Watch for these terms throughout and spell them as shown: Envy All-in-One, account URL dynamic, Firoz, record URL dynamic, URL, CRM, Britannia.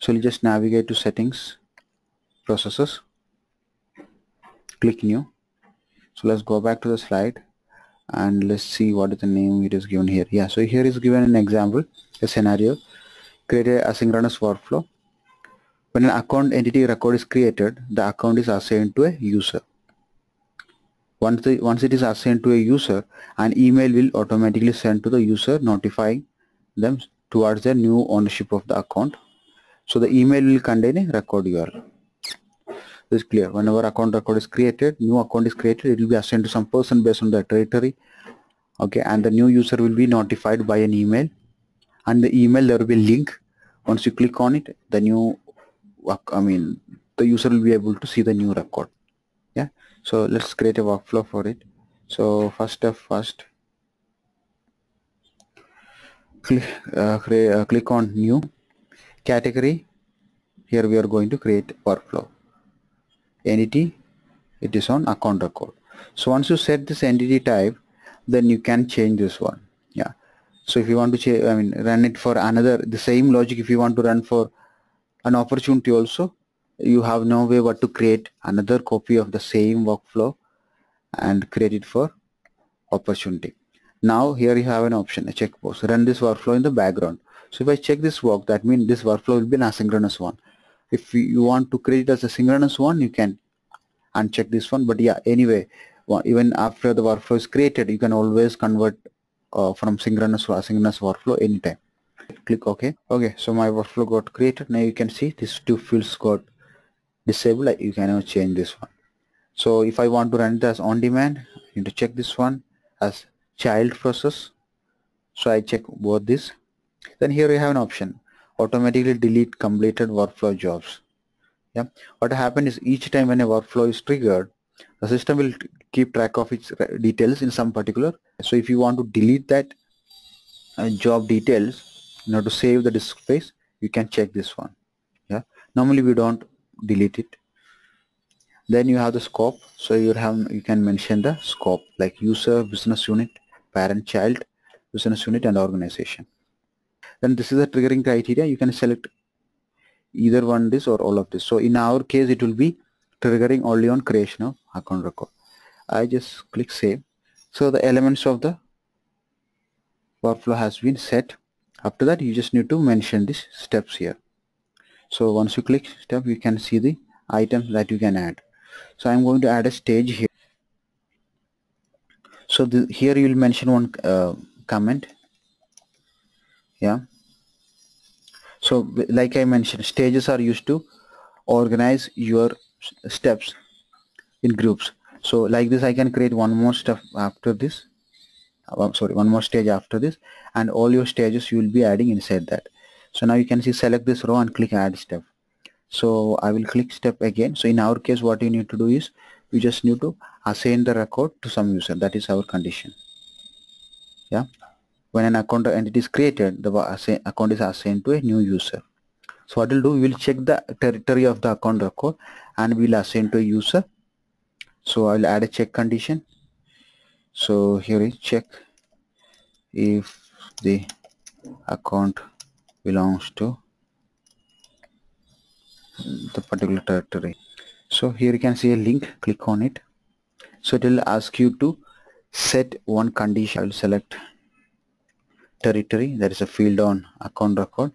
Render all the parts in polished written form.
So we'll just navigate to settings, processes, click new. So let's go back to the slide and let's see what is the name it is given here. Yeah, so here is given an example, a scenario, create an asynchronous workflow. When an account entity record is created, the account is assigned to a user. Once it is assigned to a user, an email will automatically send to the user notifying them towards their new ownership of the account. So the email will contain a record URL. This is clear. Whenever account record is created, new account is created, it will be assigned to some person based on the territory. Okay, and the new user will be notified by an email, and the email there will be a link. Once you click on it, the new, the user will be able to see the new record. Yeah. So let's create a workflow for it. So first step first, click on new category. Here we are going to create workflow. Entity, it is on account record. So once you set this entity type, then you can change this one. Yeah, so if you want to change, run it for another, the same logic, if you want to run for an opportunity also, you have no way but to create another copy of the same workflow and create it for opportunity. Now here you have an option, a checkbox, run this workflow in the background. So if I check this work, that means this workflow will be an asynchronous one. If you want to create it as a synchronous one, you can uncheck this one. But yeah, anyway, even after the workflow is created, you can always convert from synchronous to asynchronous workflow anytime. Click OK. Okay, so my workflow got created. Now you can see these two fields got disabled. You can now change this one. So if I want to run it as on demand, you need to check this one as child process. So I check both these. Then here you have an option, automatically delete completed workflow jobs. Yeah, what happened is each time when a workflow is triggered, the system will keep track of its details in some particular. So if you want to delete that job details, you know, to save the disk space, you can check this one. Yeah, normally we don't delete it. Then you have the scope, so you can mention the scope like user, business unit, parent, child, business unit, and organization. Then this is the triggering criteria. You can select either one, this or all of this. So in our case, it will be triggering only on creation of account record. I just click save. So the elements of the workflow has been set. After that, you just need to mention these steps here. So once you click step, you can see the items that you can add. So I'm going to add a stage here. So here you will mention one comment. Yeah, so like I mentioned, stages are used to organize your steps in groups. So like this, I can create one more step after this, one more stage after this, and all your stages you will be adding inside that. So now you can see, select this row and click add step. So I will click step again. So in our case, what you need to do is you just need to assign the record to some user. That is our condition. Yeah. When an account entity is created, the account is assigned to a new user. So what we'll do, we'll check the territory of the account record and we'll assign to a user. So I'll add a check condition. So here is check if the account belongs to the particular territory. So here you can see a link, click on it. So it will ask you to set one condition. I'll select territory, there is a field on account record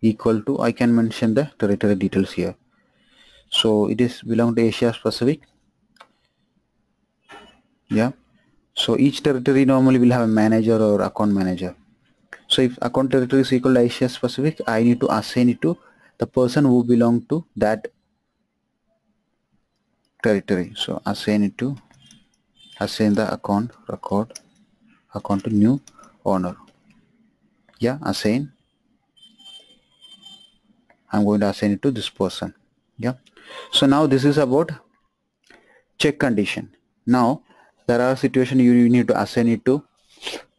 equal to, I can mention the territory details here. So it is belong to Asia Pacific. Yeah, so each territory normally will have a manager or account manager. So if account territory is equal to Asia Pacific, I need to assign it to the person who belong to that territory. So assign the account record to new owner. Yeah, assign. I'm going to assign it to this person. Yeah, so now this is about check condition. Now there are situations you need to assign it to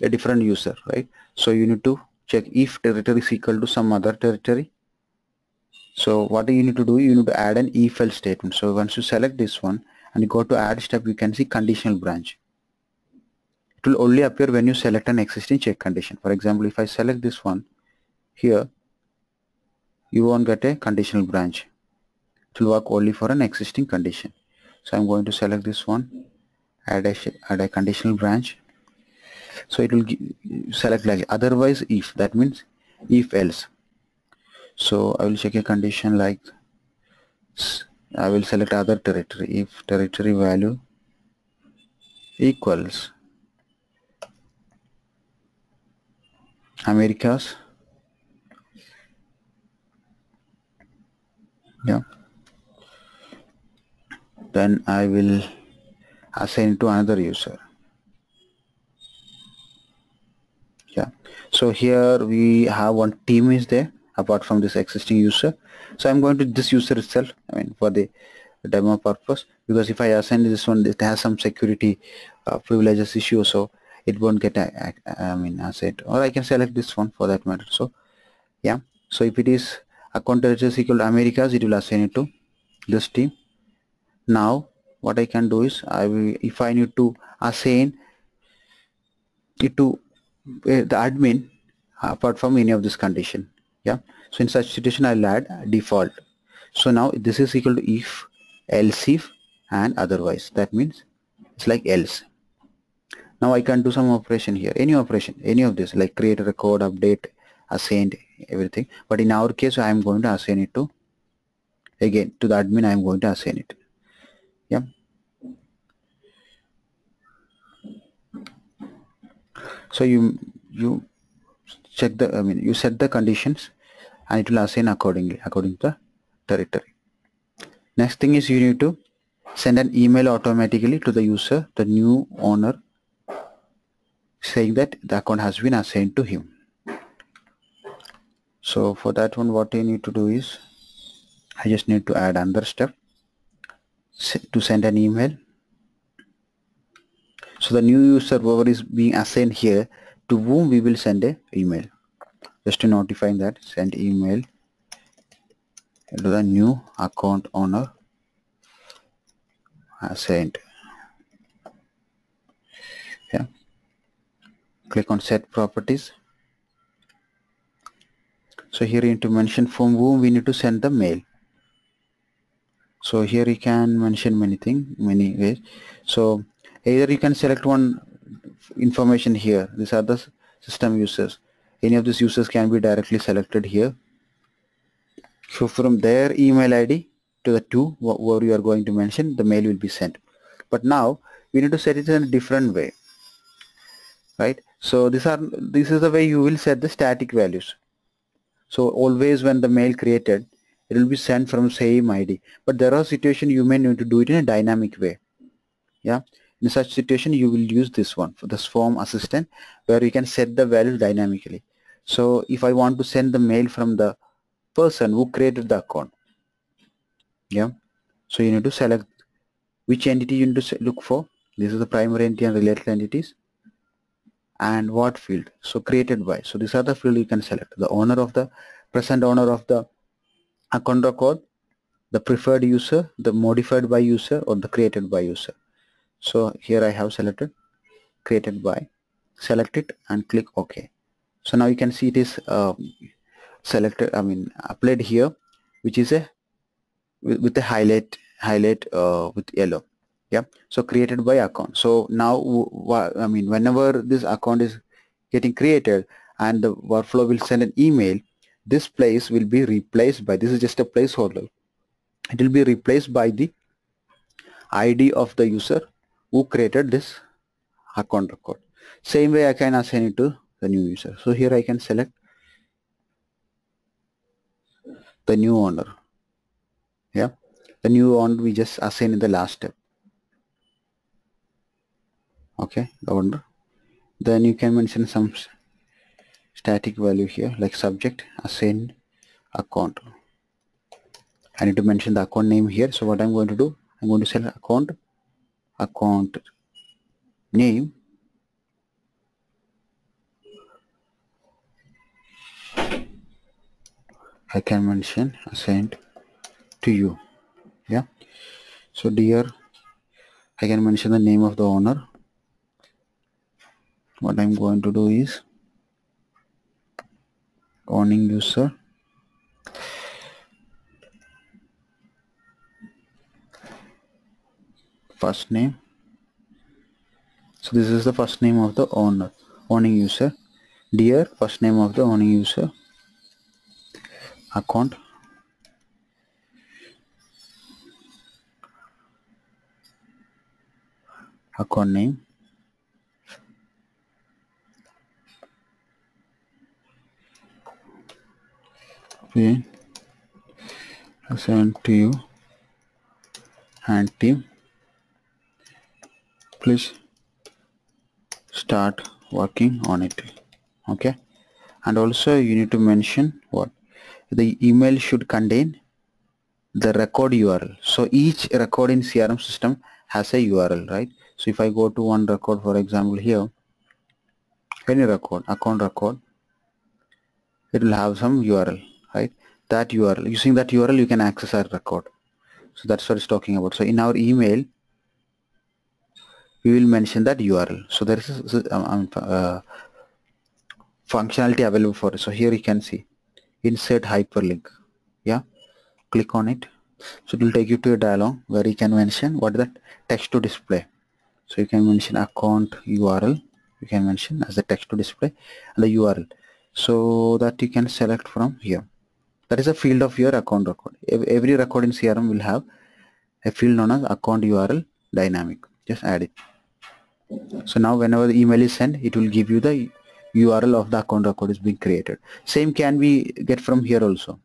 a different user, right? So you need to check if territory is equal to some other territory. So what do you need to do? You need to add an if else statement. So once you select this one and you go to add step, you can see conditional branch. It will only appear when you select an existing check condition. For example, if I select this one here, you won't get a conditional branch. It will work only for an existing condition. So I'm going to select this one, add a conditional branch. So it will select like otherwise if, that means if else. So I will check a condition like, I will select other territory, if territory value equals Americas, yeah, then I will assign to another user. Yeah, so here we have one team is there apart from this existing user. So I'm going to this user itself, I mean for the demo purpose, because if I assign this one, it has some security privileges issue, so it won't get asset. Or I can select this one for that matter. So yeah, so if it is account is equal to Americas, it will assign it to this team. Now what I can do is, I will, if I need to assign it to the admin apart from any of this condition, yeah, so in such situation I'll add default. So now this is equal to if, else if and otherwise, that means it's like else. Now I can do some operation here, any operation, any of this, like create, record, update, assign, everything. But in our case I am going to assign it to, again to the admin I am going to assign it. Yeah. So you check the, I mean you set the conditions and it will assign accordingly, according to the territory. Next thing is, you need to send an email automatically to the user, the new owner, saying that the account has been assigned to him. So for that one what I need to do is, I just need to add another step to send an email. So the new user, whoever is being assigned here, to whom we will send a email, just to notify that send email to the new account owner assigned. Yeah. Click on set properties. So here you need to mention from whom we need to send the mail. So here you can mention many things, many ways. So either you can select one information here, these are the system users, any of these users can be directly selected here. So from their email ID to the two where you are going to mention, the mail will be sent. But now we need to set it in a different way, right? So this is the way you will set the static values. So always when the mail created, it will be sent from same ID. But there are situations you may need to do it in a dynamic way. Yeah, in such situation you will use this one, for this form assistant, where you can set the value dynamically. So if I want to send the mail from the person who created the account, yeah, so you need to select which entity you need to look for. This is the primary entity and related entities. And what field, so created by, so these are the field you can select, the owner of the, present owner of the account record, the preferred user, the modified by user or the created by user. So here I have selected created by, select it and click OK. So now you can see it is selected, I mean applied here, which is a with a highlight with yellow. Yeah, so created by account. So now I mean whenever this account is getting created and the workflow will send an email, this place will be replaced by, this is just a placeholder, it will be replaced by the ID of the user who created this account record. Same way I can assign it to the new user. So here I can select the new owner. Yeah, the new owner we just assign in the last step. Okay, the owner. Then you can mention some static value here, like subject, assign account. I need to mention the account name here. So what I'm going to do, I'm going to select account name, I can mention assigned to you. Yeah, so dear, I can mention the name of the owner. What I'm going to do is owning user, first name. So this is the first name of the owning user. Dear, first name of the owning user. Account name. Okay, send to you and team. Please start working on it. Okay, and also you need to mention what the email should contain the record URL. So each record in CRM system has a URL, right? So if I go to one record, for example, here, any record, account record, it will have some URL, right? That URL, using that URL you can access our record. So that's what it's talking about. So in our email we will mention that URL. So there is a functionality available for it. So here you can see insert hyperlink. Yeah, click on it. So it will take you to a dialog where you can mention what that text to display. So you can mention account URL, you can mention as the text to display and the URL, so that you can select from here. That is a field of your account record. Every record in CRM will have a field known as account URL dynamic. Just add it. So now whenever the email is sent, it will give you the URL of the account record is being created. Same can we get from here also.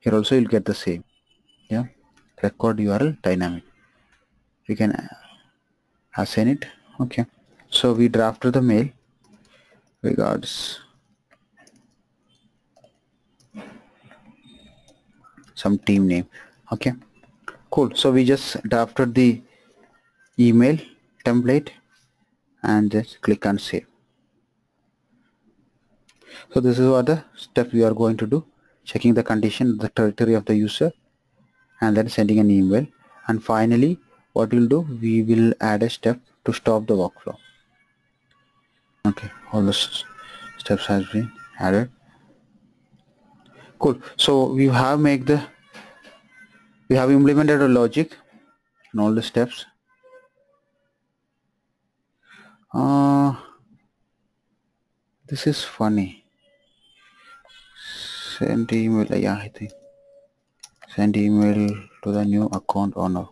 Here also you'll get the same. Yeah, record URL dynamic. We can assign it. Okay. So we drafted the mail. Regards. Some team name. Okay, cool. So we just drafted the email template and just click and save. So this is what the step we are going to do: checking the condition, the territory of the user, and then sending an email. And finally what we'll do, we will add a step to stop the workflow. Okay, all the steps has been added. Cool. So we have implemented a logic in all the steps. This is funny. Send email. Yeah, I think send email to the new account owner.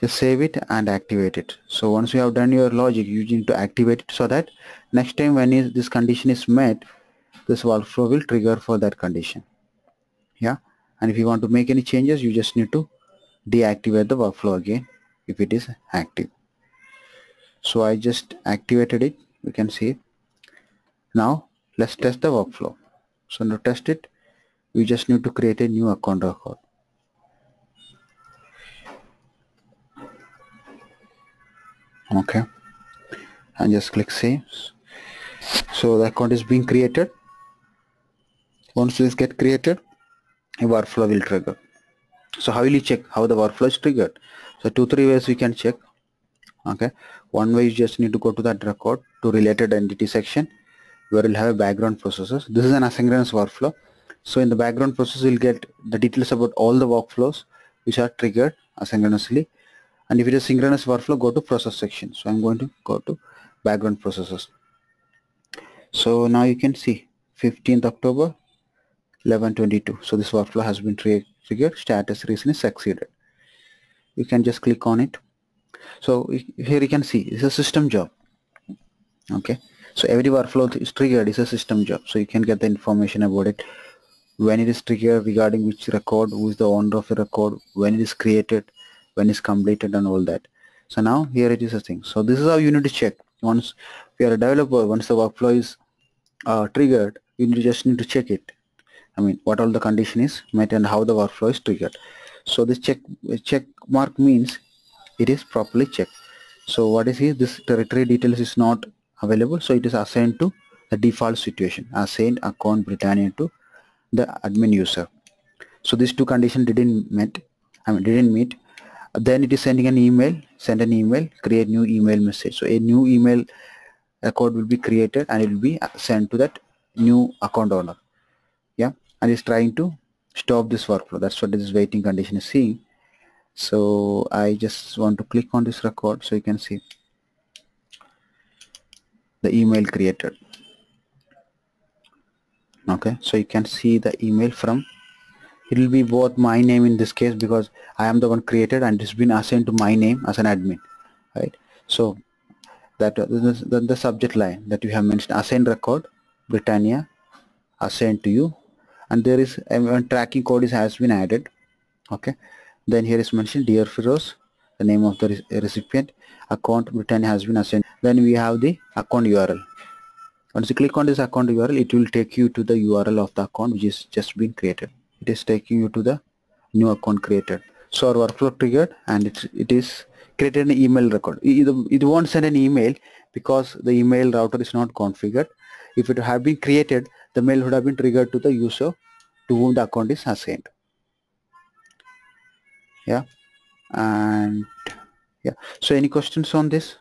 Just save it and activate it. So once you have done your logic, you need to activate it so that next time when this condition is met, this workflow will trigger for that condition. Yeah, and if you want to make any changes, you just need to deactivate the workflow again if it is active. So I just activated it, you can see it. Now let's test the workflow. So to test it, we just need to create a new account record. Okay, and just click save. So the account is being created. Once this gets created, a workflow will trigger. So how will you check how the workflow is triggered? So 2-3 ways we can check. Okay, one way you just need to go to that record to related entity section where you'll have a background processes. This is an asynchronous workflow. So in the background process you'll get the details about all the workflows which are triggered asynchronously. And if it is synchronous workflow, go to process section. So I'm going to go to background processes. So now you can see 15th October 11:22. So this workflow has been triggered. Status recently succeeded. You can just click on it. So here you can see it's a system job. Okay, so every workflow is triggered is a system job. So you can get the information about it, when it is triggered, regarding which record, who is the owner of the record, when it is created, when it's completed, and all that. So now here it is a thing. So this is how you need to check. Once you are a developer, once the workflow is triggered, you just need to check it. I mean, what all the condition is met and how the workflow is triggered. So this check mark means it is properly checked. So what is here? This territory details is not available, so it is assigned to the default situation. Assigned account Britannia to the admin user. So these two conditions didn't meet. Then it is sending an email, send an email, create new email message. So a new email record will be created and it will be sent to that new account owner. Yeah, and it's trying to stop this workflow. That's what this waiting condition is seeing. So I just want to click on this record so you can see the email created. Okay, so you can see the email from, it will be both my name in this case because I am the one created and it's been assigned to my name as an admin, right? So that the subject line that you have mentioned, assigned record Britannia, assigned to you, and there is tracking code has been added. Okay, then here is mentioned dear Feroz, the name of the recipient, account Britannia has been assigned. Then we have the account URL. Once you click on this account URL, it will take you to the URL of the account which is just been created. It is taking you to the new account created. So our workflow triggered and it is created an email record. It won't send an email because the email router is not configured. If it had been created, the mail would have been triggered to the user to whom the account is assigned. Yeah. So any questions on this?